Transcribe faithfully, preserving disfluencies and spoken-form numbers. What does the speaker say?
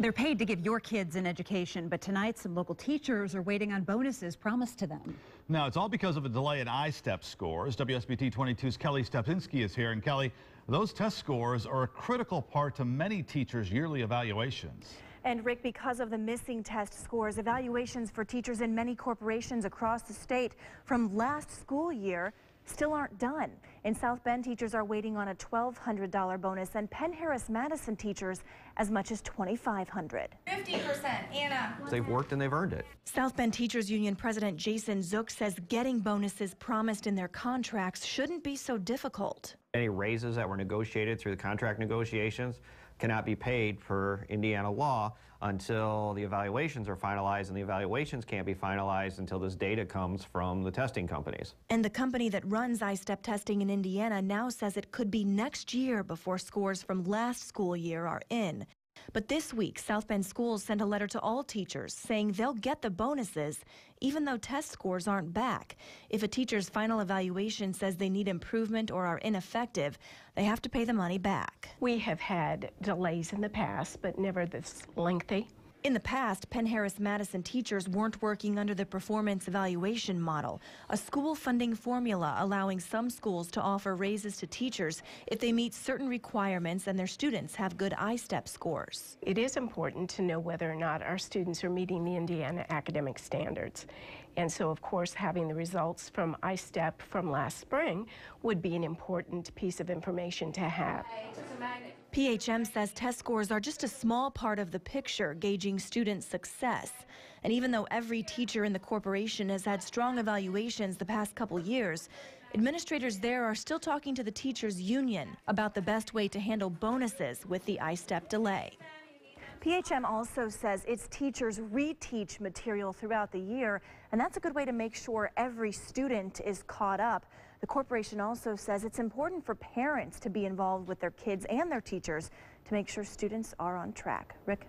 They're paid to give your kids an education, but tonight some local teachers are waiting on bonuses promised to them. Now, it's all because of a delay in I STEP scores. W S B T twenty-two's Kelly Stepinski is here. And Kelly, those test scores are a critical part to many teachers' yearly evaluations. And Rick, because of the missing test scores, evaluations for teachers in many corporations across the state from last school year still aren't done. In South Bend, teachers are waiting on a twelve hundred dollar bonus, and Penn Harris Madison teachers as much as twenty-five hundred dollars. fifty percent, Anna. They've worked and they've earned it. South Bend Teachers Union President Jason Zook says getting bonuses promised in their contracts shouldn't be so difficult. Any raises that were negotiated through the contract negotiations cannot be paid per Indiana law until the evaluations are finalized, and the evaluations can't be finalized until this data comes from the testing companies. And the company that runs I STEP testing in Indiana now says it could be next year before scores from last school year are in. But this week, South Bend schools sent a letter to all teachers saying they'll get the bonuses even though test scores aren't back. If a teacher's final evaluation says they need improvement or are ineffective, they have to pay the money back. We have had delays in the past, but never this lengthy. In the past, Penn Harris Madison teachers weren't working under the performance evaluation model, a school funding formula allowing some schools to offer raises to teachers if they meet certain requirements and their students have good I STEP scores. It is important to know whether or not our students are meeting the Indiana academic standards. And so, of course, having the results from I STEP from last spring would be an important piece of information to have. P H M says test scores are just a small part of the picture gauging student success. And even though every teacher in the corporation has had strong evaluations the past couple years, administrators there are still talking to the teachers' union about the best way to handle bonuses with the I STEP delay. P H M also says its teachers reteach material throughout the year, and that's a good way to make sure every student is caught up. The corporation also says it's important for parents to be involved with their kids and their teachers to make sure students are on track. Rick?